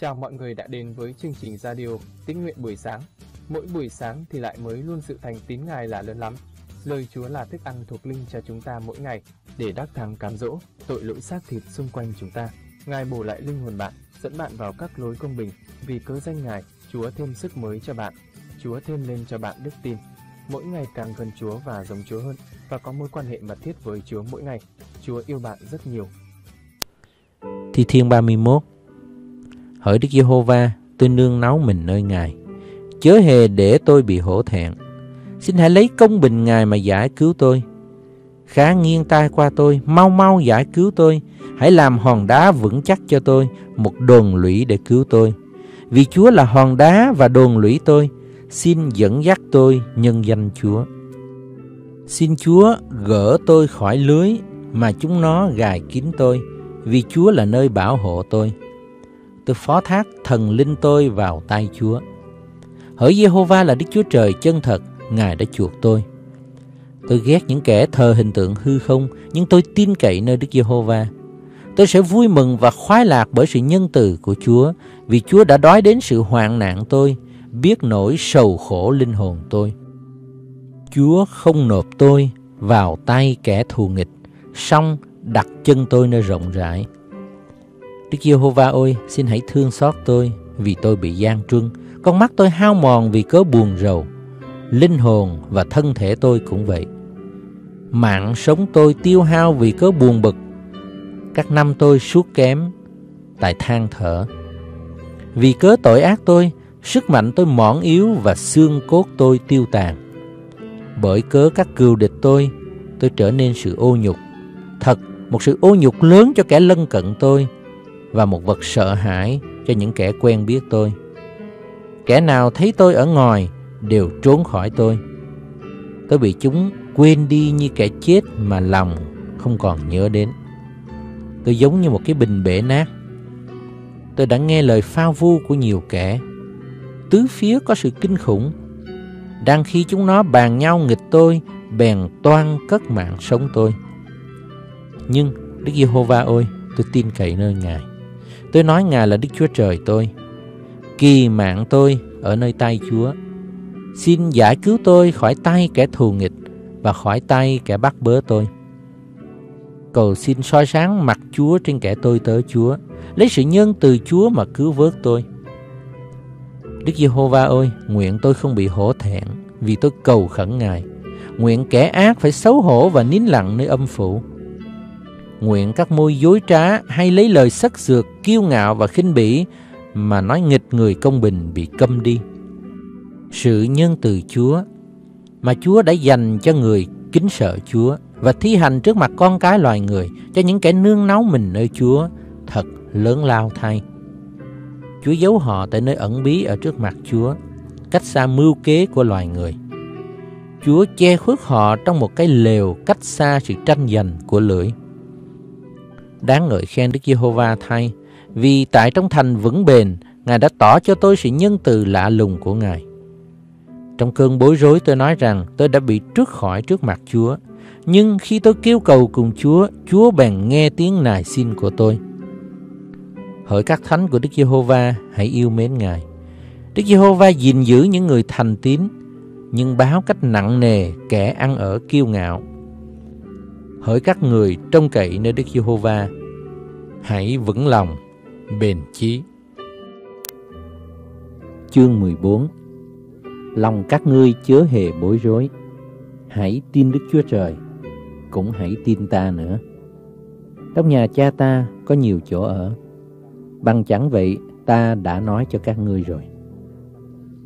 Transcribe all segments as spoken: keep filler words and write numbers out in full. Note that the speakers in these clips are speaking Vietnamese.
Chào mọi người đã đến với chương trình radio Tĩnh nguyện buổi sáng. Mỗi buổi sáng thì lại mới luôn sự thành tín Ngài là lớn lắm. Lời Chúa là thức ăn thuộc linh cho chúng ta mỗi ngày để đắc thắng cám dỗ, tội lỗi xác thịt xung quanh chúng ta. Ngài bổ lại linh hồn bạn, dẫn bạn vào các lối công bình. Vì cớ danh Ngài, Chúa thêm sức mới cho bạn. Chúa thêm lên cho bạn đức tin. Mỗi ngày càng gần Chúa và giống Chúa hơn và có mối quan hệ mật thiết với Chúa mỗi ngày. Chúa yêu bạn rất nhiều. Thi-thiên ba mươi mốt. Hỡi Đức Giê-hô-va, tôi nương náu mình nơi Ngài. Chớ hề để tôi bị hổ thẹn. Xin hãy lấy công bình Ngài mà giải cứu tôi. Khá nghiêng tai qua tôi, mau mau giải cứu tôi. Hãy làm hòn đá vững chắc cho tôi, một đồn lũy để cứu tôi. Vì Chúa là hòn đá và đồn lũy tôi. Xin dẫn dắt tôi nhân danh Chúa. Xin Chúa gỡ tôi khỏi lưới mà chúng nó gài kín tôi, vì Chúa là nơi bảo hộ tôi. Tôi phó thác thần linh tôi vào tay Chúa. Hỡi Giê-hô-va là Đức Chúa Trời chân thật, Ngài đã chuộc tôi. Tôi ghét những kẻ thờ hình tượng hư không, nhưng tôi tin cậy nơi Đức Giê-hô-va. Tôi sẽ vui mừng và khoái lạc bởi sự nhân từ của Chúa, vì Chúa đã đói đến sự hoạn nạn tôi, biết nỗi sầu khổ linh hồn tôi. Chúa không nộp tôi vào tay kẻ thù nghịch, song đặt chân tôi nơi rộng rãi. Đức Giê-hô-va ơi, xin hãy thương xót tôi, vì tôi bị gian truân. Con mắt tôi hao mòn vì cớ buồn rầu. Linh hồn và thân thể tôi cũng vậy. Mạng sống tôi tiêu hao vì cớ buồn bực. Các năm tôi suốt kém tại than thở. Vì cớ tội ác tôi, sức mạnh tôi mỏng yếu và xương cốt tôi tiêu tàn. Bởi cớ các cừu địch tôi, tôi trở nên sự ô nhục. Thật, một sự ô nhục lớn cho kẻ lân cận tôi, và một vật sợ hãi cho những kẻ quen biết tôi. Kẻ nào thấy tôi ở ngoài đều trốn khỏi tôi. Tôi bị chúng quên đi như kẻ chết mà lòng không còn nhớ đến. Tôi giống như một cái bình bể nát. Tôi đã nghe lời phao vu của nhiều kẻ. Tứ phía có sự kinh khủng. Đang khi chúng nó bàn nhau nghịch tôi, bèn toan cất mạng sống tôi. Nhưng Đức Giê-hô-va ơi, tôi tin cậy nơi Ngài. Tôi nói Ngài là Đức Chúa Trời tôi. Kỳ mạng tôi ở nơi tay Chúa. Xin giải cứu tôi khỏi tay kẻ thù nghịch và khỏi tay kẻ bắt bớ tôi. Cầu xin soi sáng mặt Chúa trên kẻ tôi tớ Chúa. Lấy sự nhân từ Chúa mà cứu vớt tôi. Đức Giê-hô-va ơi, nguyện tôi không bị hổ thẹn, vì tôi cầu khẩn Ngài. Nguyện kẻ ác phải xấu hổ và nín lặng nơi âm phủ. Nguyện các môi dối trá hay lấy lời sắc sược, kiêu ngạo và khinh bỉ mà nói nghịch người công bình bị câm đi. Sự nhân từ Chúa mà Chúa đã dành cho người kính sợ Chúa và thi hành trước mặt con cái loài người cho những kẻ nương náu mình nơi Chúa thật lớn lao thay. Chúa giấu họ tại nơi ẩn bí ở trước mặt Chúa, cách xa mưu kế của loài người. Chúa che khuất họ trong một cái lều cách xa sự tranh giành của lưỡi. Đáng ngợi khen Đức Giê-hô-va thay, vì tại trong thành vững bền, Ngài đã tỏ cho tôi sự nhân từ lạ lùng của Ngài. Trong cơn bối rối tôi nói rằng tôi đã bị trút khỏi trước mặt Chúa, nhưng khi tôi kêu cầu cùng Chúa, Chúa bèn nghe tiếng nài xin của tôi. Hỡi các thánh của Đức Giê-hô-va, hãy yêu mến Ngài. Đức Giê-hô-va gìn giữ những người thành tín, nhưng báo cách nặng nề kẻ ăn ở kiêu ngạo. Hỡi các người trông cậy nơi Đức Giê-hô-va, hãy vững lòng, bền chí. Chương mười bốn. Lòng các ngươi chớ hề bối rối. Hãy tin Đức Chúa Trời, cũng hãy tin ta nữa. Trong nhà cha ta có nhiều chỗ ở. Bằng chẳng vậy ta đã nói cho các ngươi rồi.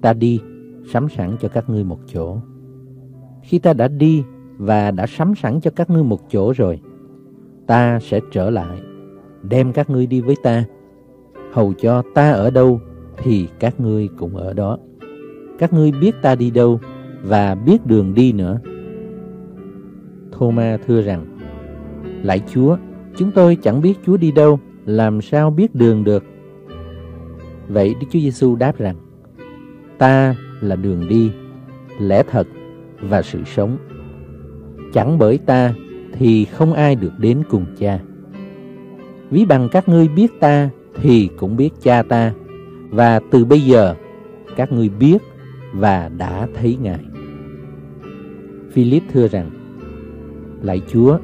Ta đi, sắm sẵn cho các ngươi một chỗ. Khi ta đã đi và đã sắm sẵn cho các ngươi một chỗ rồi, ta sẽ trở lại, đem các ngươi đi với ta. Hầu cho ta ở đâu thì các ngươi cũng ở đó. Các ngươi biết ta đi đâu và biết đường đi nữa. Thô-ma thưa rằng, lạy Chúa, chúng tôi chẳng biết Chúa đi đâu, làm sao biết đường được. Vậy Đức Chúa Giê-xu đáp rằng, ta là đường đi, lẽ thật và sự sống. Chẳng bởi ta thì không ai được đến cùng cha. Ví bằng các ngươi biết ta thì cũng biết Cha ta, và từ bây giờ các ngươi biết và đã thấy Ngài. Philip thưa rằng: Lạy Chúa,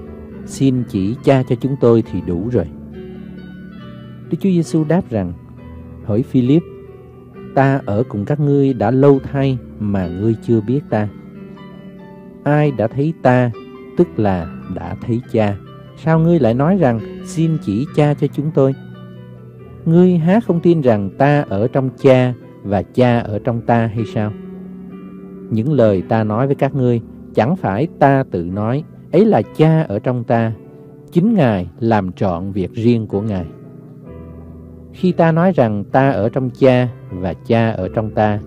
xin chỉ Cha cho chúng tôi thì đủ rồi. Đức Chúa Giêsu đáp rằng: Hỡi Philip, ta ở cùng các ngươi đã lâu thay mà ngươi chưa biết ta. Ai đã thấy ta, tức là đã thấy Cha. Sao ngươi lại nói rằng xin chỉ Cha cho chúng tôi? Ngươi há không tin rằng ta ở trong Cha và Cha ở trong ta hay sao? Những lời ta nói với các ngươi chẳng phải ta tự nói, ấy là Cha ở trong ta, chính Ngài làm trọn việc riêng của Ngài. Khi ta nói rằng ta ở trong Cha và Cha ở trong ta,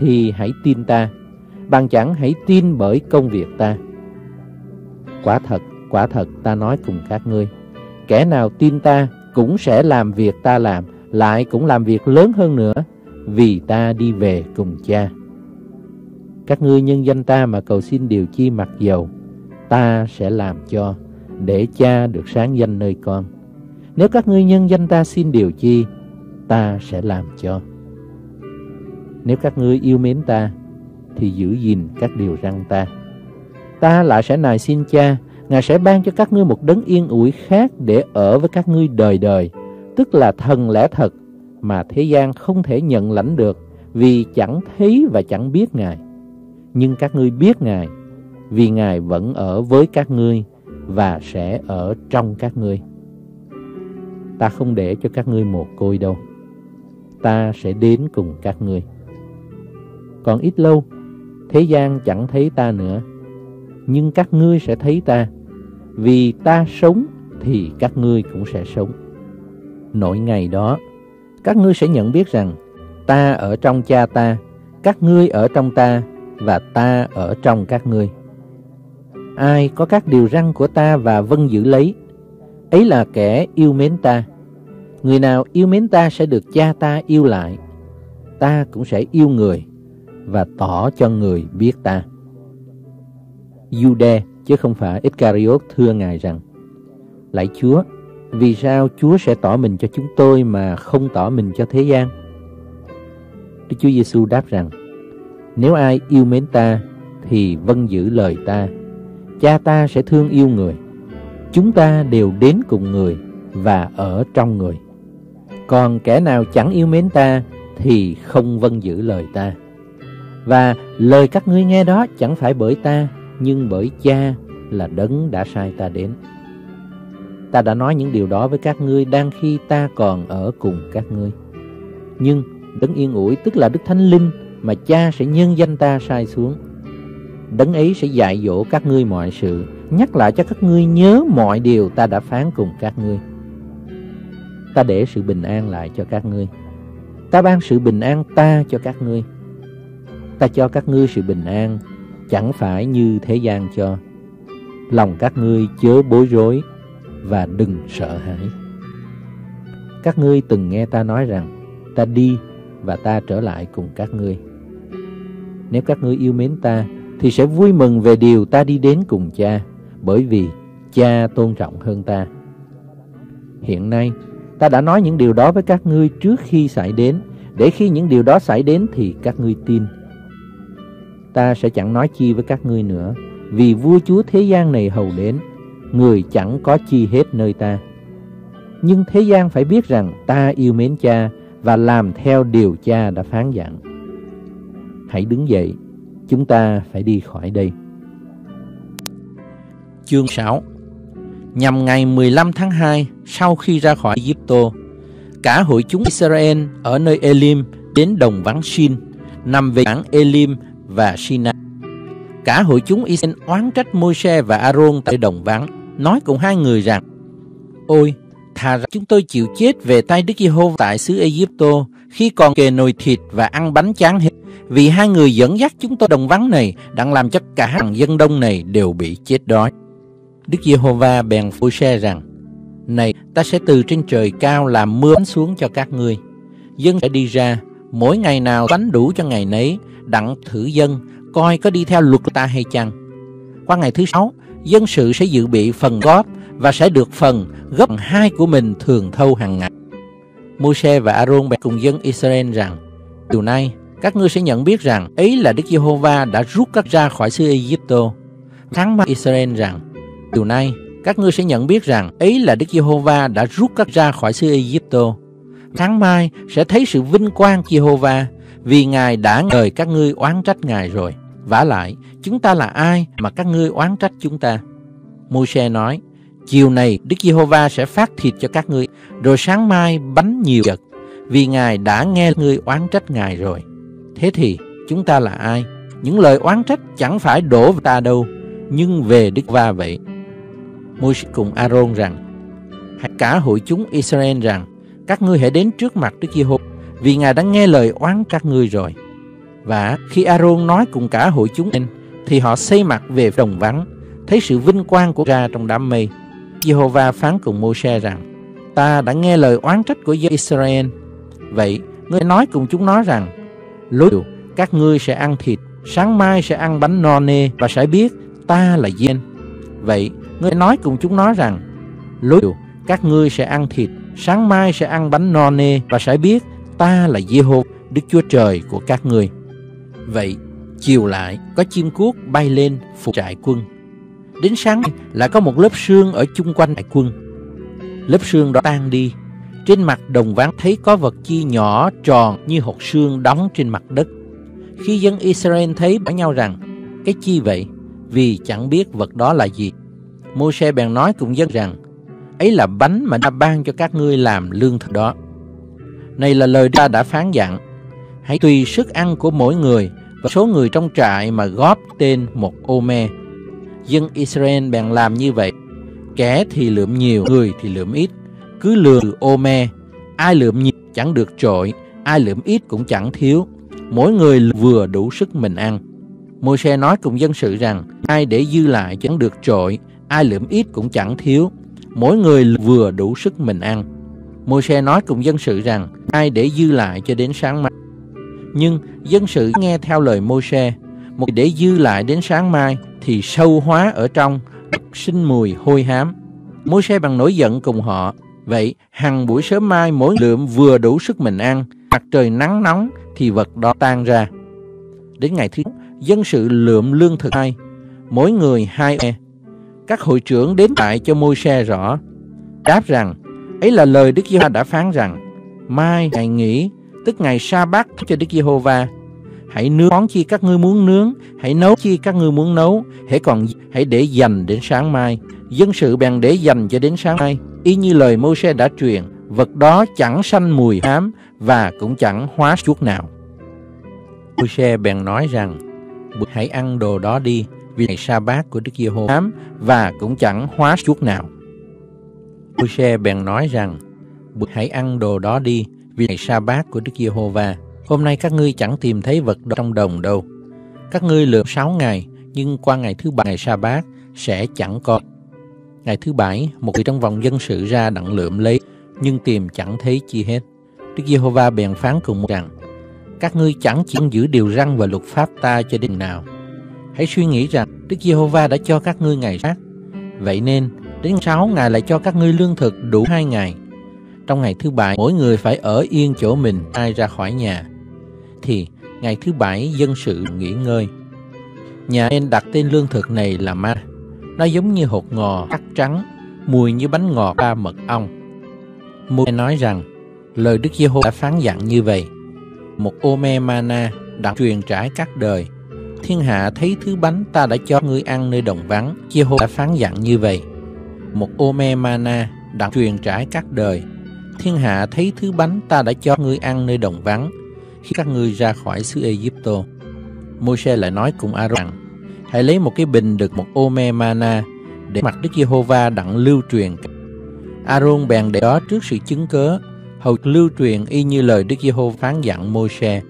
thì hãy tin ta, bằng chẳng hãy tin bởi công việc ta. Quả thật, quả thật ta nói cùng các ngươi, kẻ nào tin ta cũng sẽ làm việc ta làm, lại cũng làm việc lớn hơn nữa, vì ta đi về cùng Cha. Các ngươi nhân danh ta mà cầu xin điều chi mặc dầu, ta sẽ làm cho, để Cha được sáng danh nơi con. Nếu các ngươi nhân danh ta xin điều chi, ta sẽ làm cho. Nếu các ngươi yêu mến ta, thì giữ gìn các điều răn ta. Ta lại sẽ nài xin Cha, Ngài sẽ ban cho các ngươi một đấng yên ủi khác để ở với các ngươi đời đời, tức là thần lẽ thật mà thế gian không thể nhận lãnh được, vì chẳng thấy và chẳng biết Ngài. Nhưng các ngươi biết Ngài, vì Ngài vẫn ở với các ngươi và sẽ ở trong các ngươi. Ta không để cho các ngươi mồ côi đâu, ta sẽ đến cùng các ngươi. Còn ít lâu, thế gian chẳng thấy ta nữa, nhưng các ngươi sẽ thấy ta, vì ta sống thì các ngươi cũng sẽ sống. Nỗi ngày đó, các ngươi sẽ nhận biết rằng ta ở trong Cha ta, các ngươi ở trong ta và ta ở trong các ngươi. Ai có các điều răn của ta và vâng giữ lấy, ấy là kẻ yêu mến ta. Người nào yêu mến ta sẽ được Cha ta yêu lại. Ta cũng sẽ yêu người và tỏ cho người biết ta. Giu-đê chứ không phải Iscariot thưa Ngài rằng: Lạy Chúa, vì sao Chúa sẽ tỏ mình cho chúng tôi mà không tỏ mình cho thế gian? Đức Chúa Giêsu đáp rằng: Nếu ai yêu mến ta thì vâng giữ lời ta. Cha ta sẽ thương yêu người. Chúng ta đều đến cùng người và ở trong người. Còn kẻ nào chẳng yêu mến ta thì không vâng giữ lời ta. Và lời các ngươi nghe đó chẳng phải bởi ta, nhưng bởi Cha là đấng đã sai ta đến. Ta đã nói những điều đó với các ngươi đang khi ta còn ở cùng các ngươi. Nhưng đấng yên ủi, tức là Đức Thánh Linh mà Cha sẽ nhân danh ta sai xuống, đấng ấy sẽ dạy dỗ các ngươi mọi sự, nhắc lại cho các ngươi nhớ mọi điều ta đã phán cùng các ngươi. Ta để sự bình an lại cho các ngươi. Ta ban sự bình an ta cho các ngươi. Ta cho các ngươi sự bình an, chẳng phải như thế gian cho. Lòng các ngươi chớ bối rối và đừng sợ hãi. Các ngươi từng nghe ta nói rằng: Ta đi và ta trở lại cùng các ngươi. Nếu các ngươi yêu mến ta thì sẽ vui mừng về điều ta đi đến cùng Cha, bởi vì Cha tôn trọng hơn ta. Hiện nay ta đã nói những điều đó với các ngươi trước khi xảy đến, để khi những điều đó xảy đến thì các ngươi tin. Ta sẽ chẳng nói chi với các ngươi nữa, vì vua chúa thế gian này hầu đến, người chẳng có chi hết nơi ta. Nhưng thế gian phải biết rằng ta yêu mến Cha và làm theo điều Cha đã phán dặn. Hãy đứng dậy, chúng ta phải đi khỏi đây. Chương sáu. Nhằm ngày mười lăm tháng hai, sau khi ra khỏi Ai-cập, cả hội chúng Israel ở nơi Elim đến đồng vắng Sin, nằm về cảng Elim và Sina. Cả hội chúng Israel oán trách Môi-se và A-rôn tại đồng vắng, nói cùng hai người rằng: Ôi, thà rằng chúng tôi chịu chết về tay Đức Giê-hô-va tại xứ Ai-cập khi còn kề nồi thịt và ăn bánh chán hết, vì hai người dẫn dắt chúng tôi đồng vắng này đang làm cho cả hàng dân đông này đều bị chết đói. Đức Giê-hô-va bèn phán Môi-se rằng: Này, ta sẽ từ trên trời cao làm mưa bánh xuống cho các ngươi. Dân sẽ đi ra, mỗi ngày nào bánh đủ cho ngày nấy, đặng thử dân coi có đi theo luật ta hay chăng. Qua ngày thứ sáu, dân sự sẽ dự bị phần góp và sẽ được phần gấp hai của mình thường thâu hàng ngày. Môi-se và A-rôn bèn cùng dân Israel rằng: Từ nay các ngươi sẽ nhận biết rằng ấy là Đức Giê-hô-va đã rút các ra khỏi xứ Ai-cập. Phán ma Israel rằng: Từ nay các ngươi sẽ nhận biết rằng ấy là Đức Giê-hô-va đã rút các ra khỏi xứ Ai-cập. Tháng mai sẽ thấy sự vinh quang Giê-hô-va, vì Ngài đã ngời các ngươi oán trách Ngài rồi. Vả lại, chúng ta là ai mà các ngươi oán trách chúng ta? Môi-se nói: Chiều này Đức Giê-hô-va sẽ phát thịt cho các ngươi, rồi sáng mai bánh nhiều vật, vì Ngài đã nghe ngươi oán trách Ngài rồi. Thế thì chúng ta là ai? Những lời oán trách chẳng phải đổ về ta đâu, nhưng về Đức Giê-hô-va vậy. Môi-se cùng A-rôn rằng: Hãy cả hội chúng Israel rằng: Các ngươi hãy đến trước mặt Đức Giê-hô-va, vì Ngài đã nghe lời oán các ngươi rồi. Và khi A-rôn nói cùng cả hội chúng nên, thì họ xây mặt về đồng vắng, thấy sự vinh quang của ra trong đám mây. Giê-hô-va phán cùng Môi-se rằng: Ta đã nghe lời oán trách của dân Israel. Vậy ngươi nói cùng chúng nó rằng: Lối điều các ngươi sẽ ăn thịt, sáng mai sẽ ăn bánh no nê và sẽ biết ta là Giê-hô-va. Vậy ngươi nói cùng chúng nó rằng: Lối điều các ngươi sẽ ăn thịt, sáng mai sẽ ăn bánh no nê và sẽ biết ta là Giê-hô-va, Đức Chúa Trời của các ngươi. Vậy chiều lại có chim cuốc bay lên phục trại quân. Đến sáng lại có một lớp sương ở chung quanh trại quân. Lớp sương đó tan đi, trên mặt đồng vắng thấy có vật chi nhỏ tròn như hột sương đóng trên mặt đất. Khi dân Israel thấy, bảo nhau rằng: Cái chi vậy? Vì chẳng biết vật đó là gì. Môi-se bèn nói cùng dân rằng: Ấy là bánh mà ta ban cho các ngươi làm lương thực đó. Này là lời ta đã phán dặn: Hãy tùy sức ăn của mỗi người và số người trong trại mà góp tên một ô-me. Dân Israel bèn làm như vậy. Kẻ thì lượm nhiều, người thì lượm ít. Cứ lượm từ ô-me, ai lượm nhiều chẳng được trội, ai lượm ít cũng chẳng thiếu. Mỗi người vừa đủ sức mình ăn. Môi-se nói cùng dân sự rằng: Ai để dư lại chẳng được trội, ai lượm ít cũng chẳng thiếu. Mỗi người vừa đủ sức mình ăn. Môi-se nói cùng dân sự rằng: Ai để dư lại cho đến sáng mai. Nhưng dân sự nghe theo lời Môi-se. Một để dư lại đến sáng mai thì sâu hóa ở trong, sinh mùi hôi hám. Môi-se bằng nổi giận cùng họ. Vậy hằng buổi sớm mai mỗi lượm vừa đủ sức mình ăn. Mặt trời nắng nóng thì vật đó tan ra. Đến ngày thứ dân sự lượm lương thực hai, mỗi người hai e. Các hội trưởng đến lại cho Môi-se rõ, đáp rằng: Ấy là lời Đức Giê-hô-va đã phán rằng: Mai ngày nghỉ, tức ngày sa bát cho Đức Giê-hô-va. Hãy nướng món chi các ngươi muốn nướng, hãy nấu chi các ngươi muốn nấu, hãy còn hãy để dành đến sáng mai. Dân sự bèn để dành cho đến sáng mai, y như lời Môi-se đã truyền. Vật đó chẳng sanh mùi hám và cũng chẳng hóa chút nào. Môi-se bèn nói rằng: Hãy ăn đồ đó đi, vì ngày sa bát của Đức Giê-hô-va và cũng chẳng hóa chút nào. Môi-se bèn nói rằng: Hãy ăn đồ đó đi, vì ngày sa bát của Đức Giê-hô-va. Hôm nay các ngươi chẳng tìm thấy vật đó trong đồng đâu. Các ngươi lượm sáu ngày, nhưng qua ngày thứ bảy ngày sa bát sẽ chẳng có. Ngày thứ bảy, một người trong vòng dân sự ra đặng lượm lấy, nhưng tìm chẳng thấy chi hết. Đức Giê-hô-va bèn phán cùng một rằng: Các ngươi chẳng chỉ giữ điều răn và luật pháp ta cho đến nào. Hãy suy nghĩ rằng Đức Giê-hô-va đã cho các ngươi ngày sát. Vậy nên đến sáu ngày lại cho các ngươi lương thực đủ hai ngày. Trong ngày thứ bảy mỗi người phải ở yên chỗ mình, ai ra khỏi nhà. Thì ngày thứ bảy dân sự nghỉ ngơi. Nhà nên đặt tên lương thực này là ma. Nó giống như hột ngò cắt trắng, mùi như bánh ngọt và mật ong. Môi nói rằng: Lời Đức Giê-hô-va đã phán dặn như vậy. Một ô-me mana đặng truyền trải các đời. Thiên hạ thấy thứ bánh ta đã cho ngươi ăn nơi đồng vắng. Giê-hô-va đã phán dặn như vậy. Một ô-me mana đặng truyền trải các đời. Thiên hạ thấy thứ bánh ta đã cho ngươi ăn nơi đồng vắng, khi các ngươi ra khỏi xứ Ai-cập. Môi-se lại nói cùng A-rôn rằng: Hãy lấy một cái bình đựng một ô-me mana để mặt Đức Giê-hô-va đặng lưu truyền. A-rôn bèn để đó trước sự chứng cớ, hầu lưu truyền y như lời Đức Giê-hô-va phán dặn Môi-se.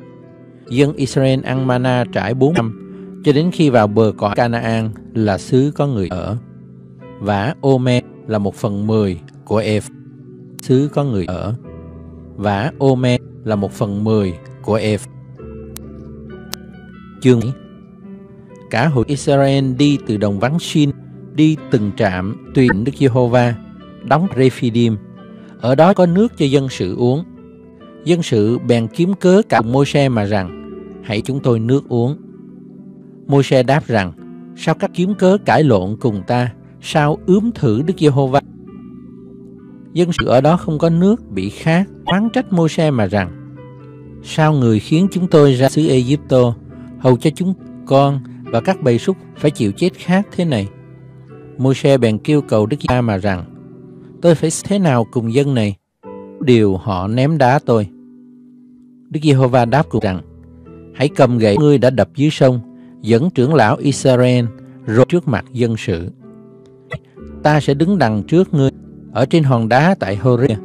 Dân Israel ăn mana trải bốn năm, cho đến khi vào bờ cõi Canaan là xứ có người ở. Vả ô-me là một phần mười của Eph, xứ có người ở. Vả ô-me là một phần mười của Eph. Chương này, cả hội Israel đi từ đồng vắng Sin, đi từng trạm tùy Đức Giê-hô-va, đóng Rephidim. Ở đó có nước cho dân sự uống. Dân sự bèn kiếm cớ cặp Môi-se mà rằng: Hãy chúng tôi nước uống. Môi-se đáp rằng: Sao các kiếm cớ cãi lộn cùng ta? Sao ướm thử Đức Giê-hô-va? Dân sự ở đó không có nước, bị khát, oán trách Môi-se mà rằng: Sao người khiến chúng tôi ra xứ Ai-díp-tô, hầu cho chúng con và các bầy súc phải chịu chết khát thế này? Môi-se bèn kêu cầu Đức Giê-hô-va mà rằng: Tôi phải thế nào cùng dân này? Điều họ ném đá tôi. Đức Giê-hô-va đáp cùng rằng: Hãy cầm gậy ngươi đã đập dưới sông, dẫn trưởng lão Israel rồi trước mặt dân sự. Ta sẽ đứng đằng trước ngươi ở trên hòn đá tại Horeb.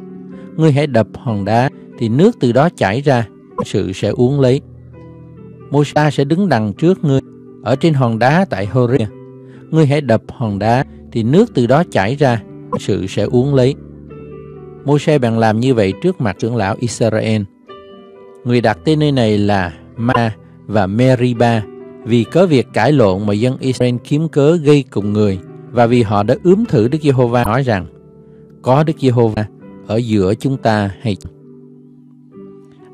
Ngươi hãy đập hòn đá thì nước từ đó chảy ra, sự sẽ uống lấy. Môi-se sẽ đứng đằng trước ngươi ở trên hòn đá tại Horeb. Ngươi hãy đập hòn đá thì nước từ đó chảy ra, sự sẽ uống lấy. Môi-se bèn làm như vậy trước mặt trưởng lão Israel. Người đặt tên nơi này là Ma và Meriba, vì có việc cãi lộn mà dân Israel kiếm cớ gây cùng người, và vì họ đã ướm thử Đức Giê-hô-va nói rằng: Có Đức Giê-hô-va ở giữa chúng ta hay không?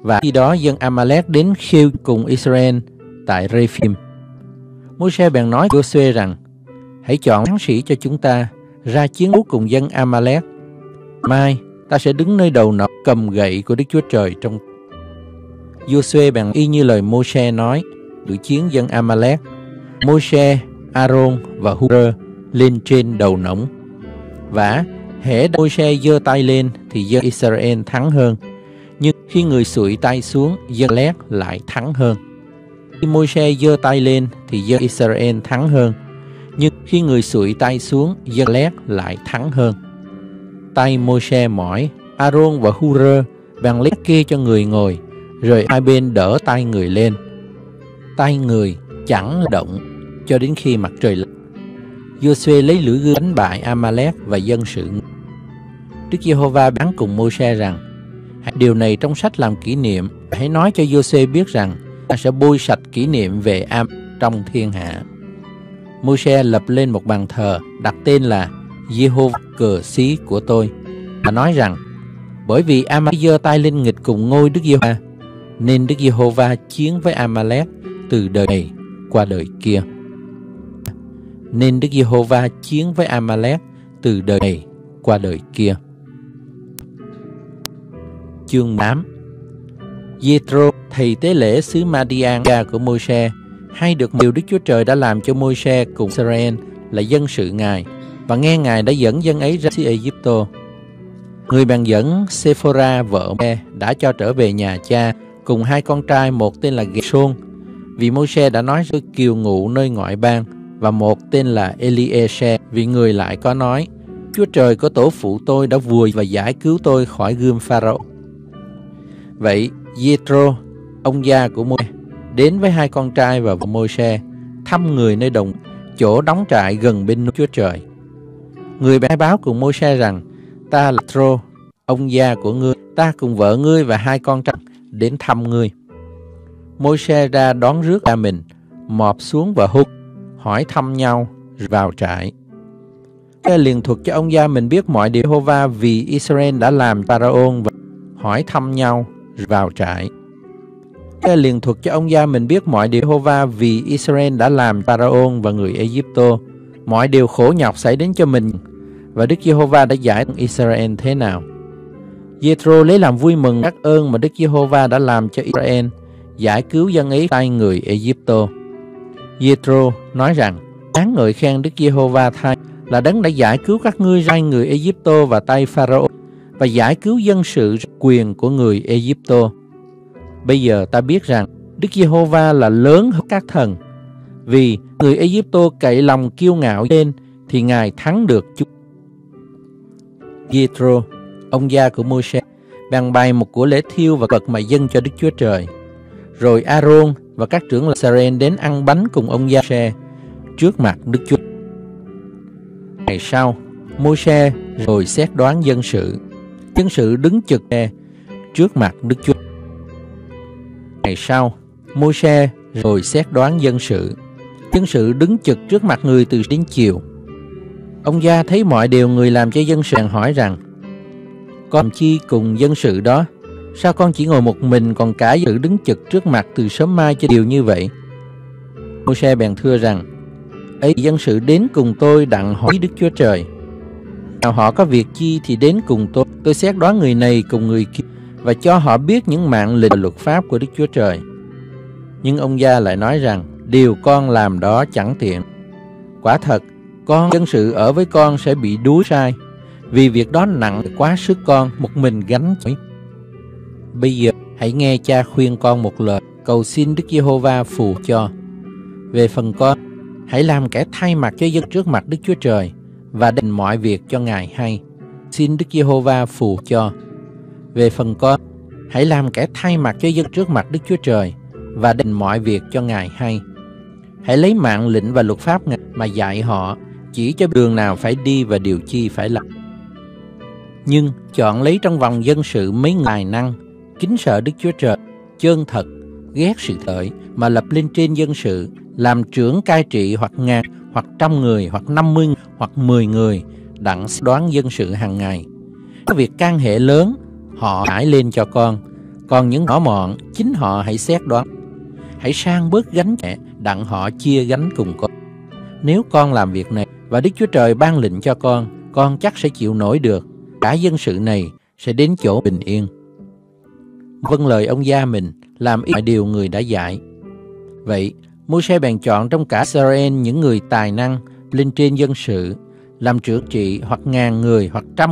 Và khi đó dân Amalek đến khiêu cùng Israel tại Rephim. Môi-se bèn nói với Giô-suê rằng: Hãy chọn tráng sĩ cho chúng ta ra chiến đấu cùng dân Amalek. Mai ta sẽ đứng nơi đầu nọc cầm gậy của Đức Chúa Trời trong. Giô-suê bèn y như lời Môi-se nói, đuổi chiến dân Amalek. Môi-se, A-rôn và Hu-rơ lên trên đầu nỗng. Vả, hễ Môi-se giơ tay lên thì dân Israel thắng hơn, nhưng khi người xuỗi tay xuống, dân Amalek lại thắng hơn. Khi Môi-se giơ tay lên thì dân Israel thắng hơn, nhưng khi người xuỗi tay xuống, dân Amalek lại thắng hơn. Tay Môi-se mỏi, A-rôn và Hu-rơ bèn lấy kê cho người ngồi, rồi hai bên đỡ tay người lên. Tay người chẳng động cho đến khi mặt trời lặn. Giô-suê lấy lưỡi gươm đánh bại Amalek và dân sự. Đức Giê-hô-va phán cùng Môi-se rằng: Hãy điều này trong sách làm kỷ niệm, hãy nói cho Giô-suê biết rằng ta sẽ bôi sạch kỷ niệm về Am trong thiên hạ. Môi-se lập lên một bàn thờ đặt tên là Giê-hô-va cờ xí của tôi, và nói rằng: Bởi vì Amalek giơ tay lên nghịch cùng ngôi Đức Giê-hô-va, nên Đức Giê-hô-va chiến với Amalek từ đời này qua đời kia. Nên Đức Giê-hô-va chiến với Amalek từ đời này qua đời kia. Chương tám. Giê-trô, thầy tế lễ xứ Ma-đi-an của Môi-se, hay được điều Đức Chúa Trời đã làm cho Môi-se cùng Israel là dân sự Ngài, và nghe Ngài đã dẫn dân ấy ra xứ Ai-díp-tô. Người bèn dẫn Sephora vợ Môi-se đã cho trở về nhà cha cùng hai con trai, một tên là Gê-sôn, vì Môi-se đã nói với kiều ngụ nơi ngoại bang, và một tên là Eli-e-se, vì người lại có nói: Chúa Trời của tổ phụ tôi đã vùi và giải cứu tôi khỏi gươm Pharaoh. Vậy Giê-trô, ông gia của Môi-se, đến với hai con trai và vợ Môi-se, thăm người nơi đồng chỗ đóng trại gần bên núi Chúa Trời. Người bèn báo cùng Môi-se rằng: Ta là Giê-trô, ông gia của ngươi, ta cùng vợ ngươi và hai con trai đến thăm ngươi. Môi-se ra đón rước cha mình, mọp xuống và hôn, hỏi thăm nhau, vào trại. Môi-se liền thuật cho ông gia mình biết mọi điều Giê-hô-va vì Israel đã làm Pharaon, và hỏi thăm nhau, vào trại. Môi-se liền thuật cho ông gia mình biết mọi điều Giê-hô-va vì Israel đã làm Pharaon và người Ai-díp-tô, mọi điều khổ nhọc xảy đến cho mình, và Đức Giê-hô-va đã giải thoát Israel thế nào. Giê-trô lấy làm vui mừng các ơn mà Đức Giê-hô-va đã làm cho Israel, giải cứu dân ấy tay người Ai-díp-tô. Giê-trô nói rằng: Đáng ngợi khen Đức Giê-hô-va thay, là Đấng đã giải cứu các ngươi ra tay người Ai-díp-tô và tay Pharaoh, và giải cứu dân sự quyền của người Ai-díp-tô. Bây giờ ta biết rằng Đức Giê-hô-va là lớn hơn các thần, vì người Ai-díp-tô cậy lòng kiêu ngạo lên thì Ngài thắng được chúng. Giê-trô, ông gia của Môi-se, bèn bày một của lễ thiêu và vật mà dâng cho Đức Chúa Trời. Rồi A-rôn và các trưởng lão Israel đến ăn bánh cùng ông gia Môi-se trước mặt Đức Chúa. Ngày sau, Môi-se rồi xét đoán dân sự. Dân sự đứng trực trước mặt Đức Chúa. Ngày sau, Môi-se rồi xét đoán dân sự. Dân sự đứng trực trước mặt người từ đến chiều. Ông gia thấy mọi điều người làm cho dân sự, hỏi rằng: Con làm chi cùng dân sự đó? Sao con chỉ ngồi một mình, còn cả sự đứng chực trước mặt từ sớm mai cho điều như vậy? Môi-se bèn thưa rằng: Ấy dân sự đến cùng tôi đặng hỏi Đức Chúa Trời. Nào họ có việc chi thì đến cùng tôi, tôi xét đoán người này cùng người kia, và cho họ biết những mạng lệnh và luật pháp của Đức Chúa Trời. Nhưng ông gia lại nói rằng: Điều con làm đó chẳng tiện. Quả thật, con dân sự ở với con sẽ bị đuối sai, vì việc đó nặng quá sức con, một mình gánh chịu. Bây giờ hãy nghe cha khuyên con một lời, cầu xin Đức Giê-hô-va phù cho. Về phần con, hãy làm kẻ thay mặt cho dân trước mặt Đức Chúa Trời, và đền mọi việc cho Ngài hay. Xin Đức Giê-hô-va phù cho. Về phần con, hãy làm kẻ thay mặt cho dân trước mặt Đức Chúa Trời, và đền mọi việc cho Ngài hay. Hãy lấy mạng lệnh và luật pháp Ngài mà dạy họ, chỉ cho đường nào phải đi và điều chi phải làm. Nhưng chọn lấy trong vòng dân sự mấy người tài năng, kính sợ Đức Chúa Trời, chân thật, ghét sự lợi, mà lập lên trên dân sự, làm trưởng cai trị hoặc ngàn, hoặc trăm người, hoặc năm mươi người, hoặc mười người, đặng đoán dân sự hàng ngày. Các việc can hệ lớn, họ hãy lên cho con, còn những nhỏ mọn, chính họ hãy xét đoán. Hãy sang bớt gánh nhẹ, đặng họ chia gánh cùng con. Nếu con làm việc này, và Đức Chúa Trời ban lệnh cho con, con chắc sẽ chịu nổi được, cả dân sự này sẽ đến chỗ bình yên. Vâng lời ông gia mình, làm ít mọi điều người đã dạy. Vậy, Môi-se bèn chọn trong cả Israel những người tài năng lên trên dân sự, làm trưởng trị hoặc ngàn người hoặc trăm.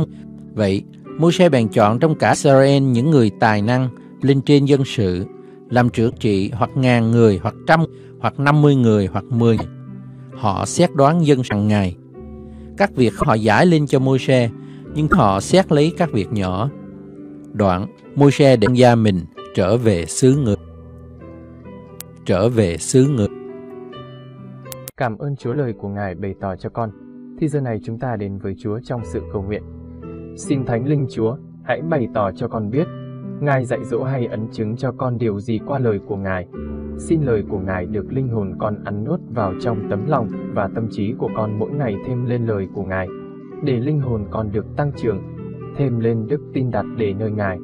Vậy, Môi-se bèn chọn trong cả Israel những người tài năng lên trên dân sự, làm trưởng trị hoặc ngàn người hoặc trăm, hoặc năm mươi người hoặc mười. Họ xét đoán dân hàng ngày. Các việc họ giải lên cho Môi-se, nhưng họ xét lấy các việc nhỏ. Đoạn Môi-se đem gia mình trở về xứ người. Trở về xứ người. Cảm ơn Chúa lời của Ngài bày tỏ cho con. Thì giờ này chúng ta đến với Chúa trong sự cầu nguyện. Xin Thánh Linh Chúa hãy bày tỏ cho con biết Ngài dạy dỗ hay ấn chứng cho con điều gì qua lời của Ngài. Xin lời của Ngài được linh hồn con ăn nuốt vào trong tấm lòng và tâm trí của con mỗi ngày thêm lên lời của Ngài, để linh hồn con được tăng trưởng, thêm lên đức tin đặt để nơi Ngài.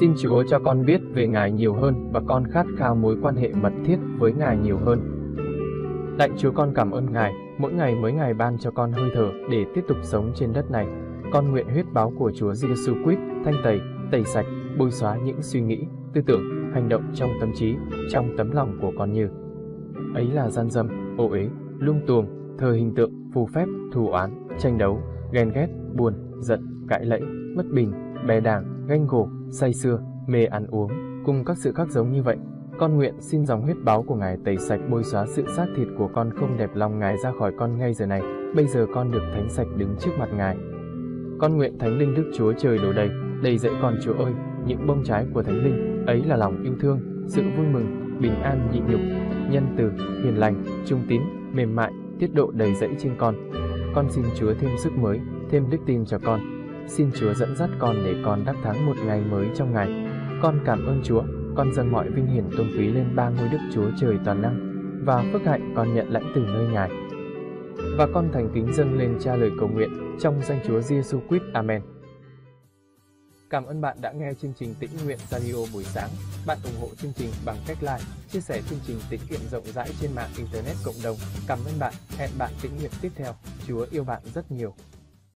Xin Chúa cho con biết về Ngài nhiều hơn và con khát khao mối quan hệ mật thiết với Ngài nhiều hơn. Lạy Chúa, con cảm ơn Ngài, mỗi ngày mới Ngài ban cho con hơi thở để tiếp tục sống trên đất này. Con nguyện huyết báo của Chúa Giêsu Christ thanh tẩy, tẩy sạch, bôi xóa những suy nghĩ, tư tưởng, hành động trong tâm trí, trong tấm lòng của con như ấy là gian dâm, ô uế, lung tuồng, thờ hình tượng, phù phép, thù oán, tranh đấu, ghen ghét, buồn, giận, cãi lẫy, bất bình, bè đảng, ganh gổ, say sưa, mê ăn uống, cùng các sự khác giống như vậy. Con nguyện xin dòng huyết báu của Ngài tẩy sạch bôi xóa sự xác thịt của con không đẹp lòng Ngài ra khỏi con ngay giờ này. Bây giờ con được thánh sạch đứng trước mặt Ngài. Con nguyện Thánh Linh Đức Chúa Trời đổ đầy, đầy dẫy con Chúa ơi, những bông trái của Thánh Linh, ấy là lòng yêu thương, sự vui mừng, bình an nhịn nhục, nhân từ, hiền lành, trung tín, mềm mại, tiết độ đầy dẫy trên con. Con xin Chúa thêm sức mới, thêm đức tin cho con. Xin Chúa dẫn dắt con để con đắc thắng một ngày mới trong Ngài. Con cảm ơn Chúa, con dâng mọi vinh hiển tôn quý lên ba ngôi Đức Chúa Trời toàn năng, và phước hạnh con nhận lãnh từ nơi Ngài. Và con thành kính dâng lên Cha lời cầu nguyện trong danh Chúa Giêsu Christ. Amen. Cảm ơn bạn đã nghe chương trình Tĩnh Nguyện Radio buổi sáng. Bạn ủng hộ chương trình bằng cách like, chia sẻ chương trình tĩnh nguyện rộng rãi trên mạng Internet cộng đồng. Cảm ơn bạn, hẹn bạn tĩnh nguyện tiếp theo. Chúa yêu bạn rất nhiều.